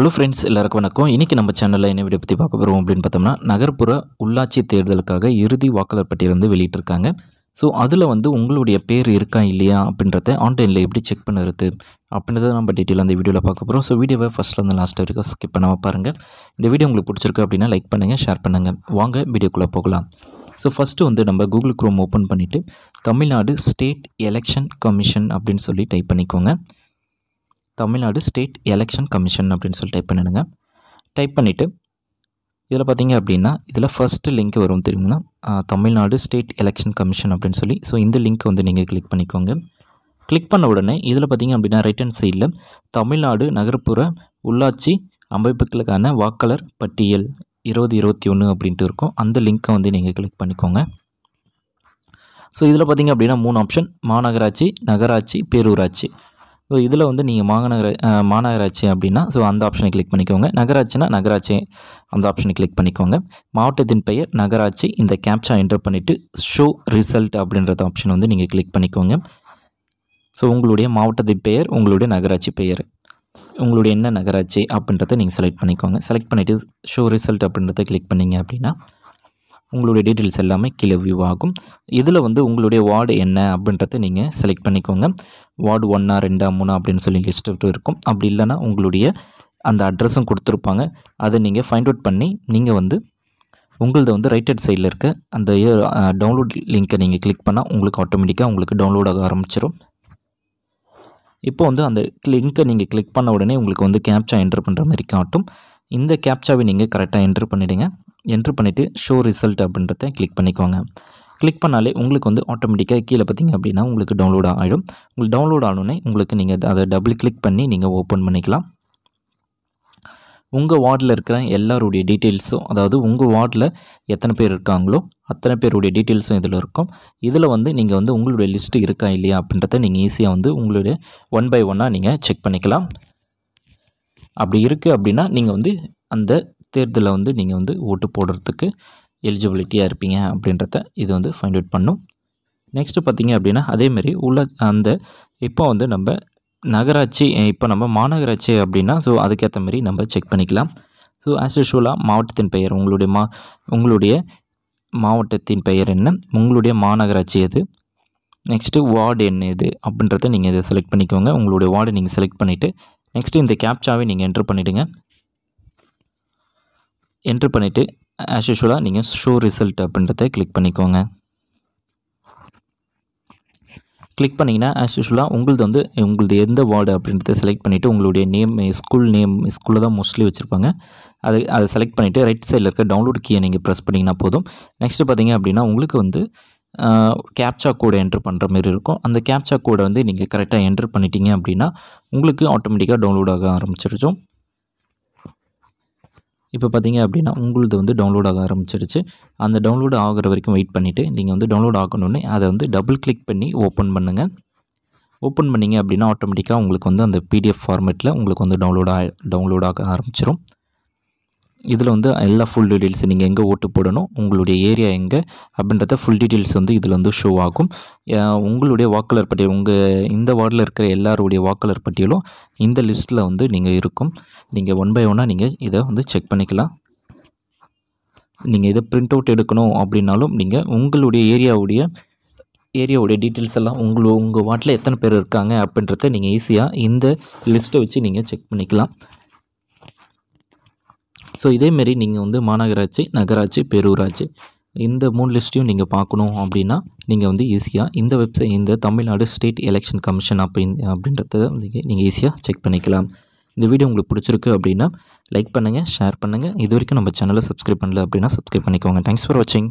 Hello friends, எல்லாருக்கும் வணக்கம். இன்றைக்கி நம்ம சேனலில் என்ன வீடியோ பற்றி பார்க்க போகிறோம் அப்படின்னு பார்த்தோம்னா, நகர்ப்புற உள்ளாட்சி தேர்தலுக்காக இறுதி வாக்காளர் பட்டியல் வந்து வெளியிட்டிருக்காங்க. ஸோ அதில் வந்து உங்களுடைய பேர் இருக்கா இல்லையா அப்படின்றத ஆன்லைனில் எப்படி செக் பண்ணுறது அப்படின்றத நம்ம டீட்டெயில் அந்த வீடியோவில் பார்க்க போகிறோம். ஸோ வீடியோவை ஃபஸ்ட்லேருந்து லாஸ்ட் வரைக்கும் ஸ்கிப் பண்ணாமல் பாருங்கள். இந்த வீடியோ உங்களுக்கு பிடிச்சிருக்கு அப்படின்னா லைக் பண்ணுங்கள், ஷேர் பண்ணுங்கள். வாங்க வீடியோக்குள்ளே போகலாம். ஸோ ஃபஸ்ட்டு வந்து நம்ம கூகுள் குரோம் ஓப்பன் பண்ணிவிட்டு தமிழ்நாடு ஸ்டேட் எலெக்ஷன் கமிஷன் அப்படின்னு சொல்லி டைப் பண்ணிக்கோங்க. தமிழ்நாடு ஸ்டேட் எலெக்ஷன் கமிஷன் அப்படின்னு சொல்லி டைப் பண்ணிடுங்க. டைப் பண்ணிவிட்டு இதில் பார்த்தீங்க அப்படின்னா இதில் ஃபஸ்ட்டு லிங்க் வரும் தெரியுங்களா, தமிழ்நாடு ஸ்டேட் எலெக்ஷன் கமிஷன் அப்படின்னு சொல்லி. ஸோ இந்த லிங்க்கை வந்து நீங்கள் கிளிக் பண்ணிக்கோங்க. கிளிக் பண்ண உடனே இதில் பார்த்தீங்க அப்படின்னா ரைட் ஹேண்ட் சைடில் தமிழ்நாடு நகர்ப்புற உள்ளாட்சி அமைப்புகளுக்கான வாக்காளர் பட்டியல் 2021 அப்படின்ட்டு இருக்கும். அந்த லிங்க்கை வந்து நீங்கள் கிளிக் பண்ணிக்கோங்க. ஸோ இதில் பார்த்தீங்க அப்படின்னா 3 ஆப்ஷன், மாநகராட்சி, நகராட்சி, பேரூராட்சி. ஸோ இதில் வந்து நீங்கள் மாநகராட்சி அப்படின்னா ஸோ அந்த ஆப்ஷனை கிளிக் பண்ணிக்கோங்க. நகராட்சினா நகராட்சி அந்த ஆப்ஷனை கிளிக் பண்ணிக்கோங்க. மாவட்டத்தின் பெயர் நகராட்சி, இந்த கேப்சா என்டர் பண்ணிவிட்டு ஷோ ரிசல்ட் அப்படின்றது ஆப்ஷன் வந்து நீங்கள் கிளிக் பண்ணிக்கோங்க. ஸோ உங்களுடைய மாவட்டத்தின் பெயர், உங்களுடைய நகராட்சி பெயர், உங்களுடைய என்ன நகராட்சி அப்படின்றத நீங்கள் செலக்ட் பண்ணிக்கோங்க. செலக்ட் பண்ணிவிட்டு ஷோ ரிசல்ட் அப்படின்றத கிளிக் பண்ணிங்க அப்படின்னா உங்களுடைய டீட்டெயில்ஸ் எல்லாமே கீழே வியூ ஆகும். இதில் வந்து உங்களுடைய வார்டு என்ன அப்படின்றத நீங்கள் செலக்ட் பண்ணிக்கோங்க. வார்டு 1ஆ 2ஆ 3ஆ அப்படின்னு சொல்லி லிஸ்ட்டு இருக்கும். அப்படி இல்லைனா உங்களுடைய அந்த அட்ரஸும் கொடுத்துருப்பாங்க. அதை நீங்கள் ஃபைண்ட் அவுட் பண்ணி நீங்கள் வந்து உங்களது வந்து ரைட் ஹெட் சைடில் இருக்க அந்த டவுன்லோட் லிங்க்கை நீங்கள் கிளிக் பண்ணால் உங்களுக்கு ஆட்டோமேட்டிக்காக உங்களுக்கு டவுன்லோட் ஆக ஆரம்பிச்சிடும். இப்போ வந்து அந்த லிங்க்கை நீங்கள் கிளிக் பண்ண உடனே உங்களுக்கு வந்து கேப்சா என்ட்ரு பண்ணுற மாதிரி காட்டும். இந்த கேப்சாவை நீங்கள் கரெக்டாக என்ட்ரு பண்ணிவிடுங்க. என்ட்ரு பண்ணிவிட்டு ஷோ ரிசல்ட் அப்படின்றத கிளிக் பண்ணிக்கோங்க. கிளிக் பண்ணாலே உங்களுக்கு வந்து ஆட்டோமேட்டிக்காக கீழே பார்த்திங்க அப்படின்னா உங்களுக்கு டவுன்லோட் ஆகிடும். உங்களுக்கு டவுன்லோட் ஆனோடனே உங்களுக்கு நீங்கள் அதை டபுள் கிளிக் பண்ணி நீங்கள் ஓப்பன் பண்ணிக்கலாம். உங்கள் வார்டில் இருக்கிற எல்லாருடைய டீட்டெயில்ஸும், அதாவது உங்கள் வார்டில் எத்தனை பேர் இருக்காங்களோ அத்தனை பேருடைய டீட்டெயில்ஸும் இதில் இருக்கும். இதில் வந்து நீங்கள் வந்து உங்களுடைய லிஸ்ட்டு இருக்கா இல்லையா அப்படின்றத நீங்கள் ஈஸியாக வந்து உங்களுடைய 1 by 1ஆக நீங்கள் செக் பண்ணிக்கலாம். அப்படி இருக்குது அப்படின்னா நீங்கள் வந்து அந்த தேர்தலில் வந்து நீங்கள் வந்து ஓட்டு போடுறதுக்கு எலிஜிபிலிட்டியாக இருப்பீங்க அப்படின்றத இது வந்து ஃபைண்ட் அவுட் பண்ணும். நெக்ஸ்ட்டு பார்த்திங்க அப்படின்னா அதேமாரி உள்ள அந்த இப்போ வந்து நம்ம நகராட்சி, இப்போ நம்ம மாநகராட்சி அப்படின்னா ஸோ அதுக்கேற்ற மாதிரி நம்ம செக் பண்ணிக்கலாம். ஸோ ஆஸ் யூஷுவலாக மாவட்டத்தின் பெயர், உங்களுடைய உங்களுடைய மாவட்டத்தின் பெயர் என்ன, உங்களுடைய மாநகராட்சி எது, நெக்ஸ்ட்டு வார்டு என்ன இது அப்படின்றத நீங்கள் இதை செலக்ட் பண்ணிக்கோங்க. உங்களுடைய வார்டு நீங்கள் செலக்ட் பண்ணிவிட்டு நெக்ஸ்ட்டு இந்த கேப்சாவை நீங்கள் என்ட்ரு பண்ணிவிடுங்க. என்ட்ரு பண்ணிவிட்டு ஆஸ் யூஷுவலாக நீங்கள் ஷோ ரிசல்ட் அப்படின்றத கிளிக் பண்ணிக்கோங்க. கிளிக் பண்ணிங்கன்னா ஆஸ் யூஷுவலாக உங்களது வந்து உங்களது எந்த வார்டு அப்படின்றத செலக்ட் பண்ணிவிட்டு உங்களுடைய நேம், ஸ்கூல் நேம், ஸ்கூலில் தான் மோஸ்ட்லி வச்சுருப்பாங்க, அதை செலக்ட் பண்ணிவிட்டு ரைட் சைடில் இருக்க டவுன்லோட் கீயை நீங்கள் ப்ரெஸ் பண்ணிங்கன்னா போதும். நெக்ஸ்ட்டு பார்த்திங்க அப்படின்னா உங்களுக்கு வந்து கேப்சா கோடை என்ட்ரு பண்ணுற மாதிரி இருக்கும். அந்த கேப்சா கோடை வந்து நீங்கள் கரெக்டாக என்ட்ரு பண்ணிட்டீங்க அப்படின்னா உங்களுக்கு ஆட்டோமேட்டிக்காக டவுன்லோட் ஆக ஆரம்பிச்சிருச்சோம். இப்போ பார்த்திங்க அப்படின்னா உங்களது வந்து டவுன்லோட் ஆக ஆரம்பிச்சிருச்சு. அந்த டவுன்லோடு ஆகிற வரைக்கும் வெயிட் பண்ணிவிட்டு நீங்கள் வந்து டவுன்லோட் ஆகணுன்னே அதை வந்து டபுள் கிளிக் பண்ணி ஓப்பன் பண்ணுங்கள். ஓப்பன் பண்ணிங்க அப்படின்னா ஆட்டோமேட்டிக்காக உங்களுக்கு வந்து அந்த பிடிஎஃப் ஃபார்மேட்டில் உங்களுக்கு வந்து டவுன்லோட் ஆக ஆரம்பிச்சிடும். இதில் வந்து எல்லா ஃபுல் டீட்டெயில்ஸ், நீங்கள் எங்கே ஓட்டு போடணும், உங்களுடைய ஏரியா எங்கே அப்படின்றத ஃபுல் டீட்டெயில்ஸ் வந்து இதில் வந்து ஷோ ஆகும். உங்களுடைய வாக்காளர் பட்டியல், உங்கள் இந்த வார்டில் இருக்கிற எல்லாருடைய வாக்காளர் பட்டியலும் இந்த லிஸ்ட்டில் வந்து நீங்கள் இருக்கும். நீங்கள் 1 by 1ஆக நீங்கள் இதை வந்து செக் பண்ணிக்கலாம். நீங்கள் இதை பிரிண்ட் அவுட் எடுக்கணும் அப்படின்னாலும் நீங்கள் உங்களுடைய ஏரியாவுடைய டீட்டெயில்ஸ் எல்லாம் உங்கள் வார்டில் எத்தனை பேர் இருக்காங்க அப்படின்றத நீங்கள் ஈஸியாக இந்த லிஸ்ட்டை வச்சு நீங்கள் செக் பண்ணிக்கலாம். ஸோ இதேமாரி நீங்கள் வந்து மாநகராட்சி, நகராட்சி, பேரூராட்சி இந்த 3 லிஸ்ட்டையும் நீங்கள் பார்க்கணும் அப்படின்னா நீங்கள் வந்து ஈஸியாக இந்த வெப்சைட், இந்த தமிழ்நாடு ஸ்டேட் எலெக்ஷன் கமிஷன் அப்படின்றத நீங்கள் ஈஸியாக செக் பண்ணிக்கலாம். இந்த வீடியோ உங்களுக்கு பிடிச்சிருக்கு அப்படின்னா லைக் பண்ணுங்கள், ஷேர் பண்ணுங்கள். இது வரைக்கும் நம்ம சேனலை சப்ஸ்கிரைப் பண்ணல அப்படின்னா சப்ஸ்கிரைப் பண்ணிக்கோங்க. தேங்க்ஸ் ஃபார் வாட்சிங்.